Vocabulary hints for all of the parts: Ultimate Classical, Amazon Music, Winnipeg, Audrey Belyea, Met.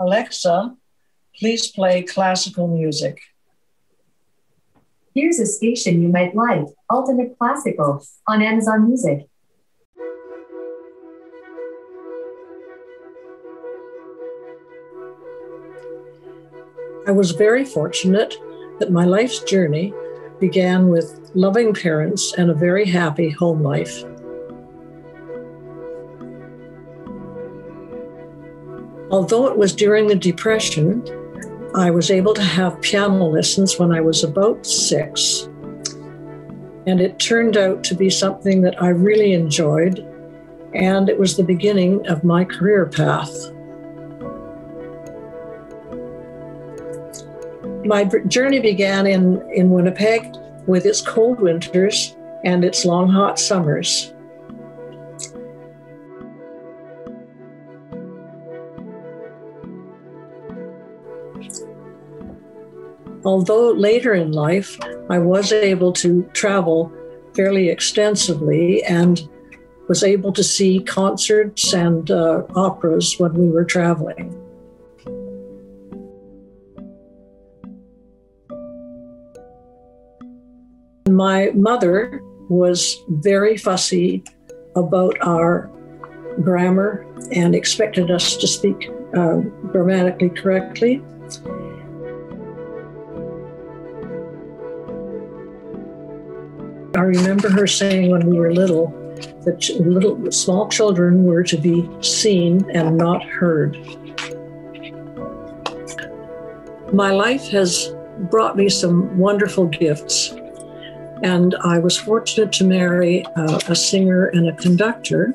Alexa, please play classical music. Here's a station you might like, Ultimate Classical, on Amazon Music. I was very fortunate that my life's journey began with loving parents and a very happy home life. Although it was during the Depression, I was able to have piano lessons when I was about 6. And it turned out to be something that I really enjoyed. And it was the beginning of my career path. My journey began in Winnipeg with its cold winters and its long, hot summers. Although later in life, I was able to travel fairly extensively and was able to see concerts and operas when we were traveling. My mother was very fussy about our grammar and expected us to speak grammatically correctly. I remember her saying when we were little that small children were to be seen and not heard. My life has brought me some wonderful gifts, and I was fortunate to marry a singer and a conductor,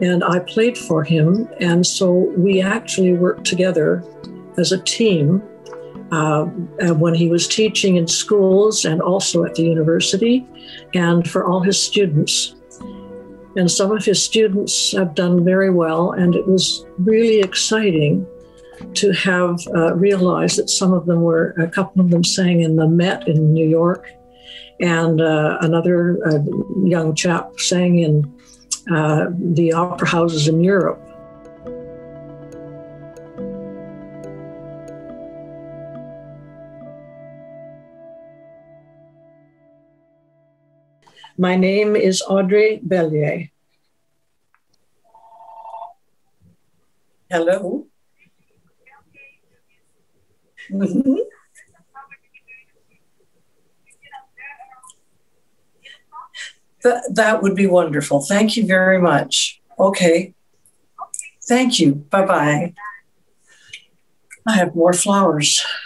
and I played for him, and so we actually worked together as a team. When he was teaching in schools and also at the university, and for all his students. And some of his students have done very well, and it was really exciting to have realized that some of them were, a couple of them sang in the Met in New York, and another young chap sang in the opera houses in Europe. My name is Audrey Belyea. Hello. Mm-hmm. That would be wonderful. Thank you very much. Okay. Thank you. Bye-bye. I have more flowers.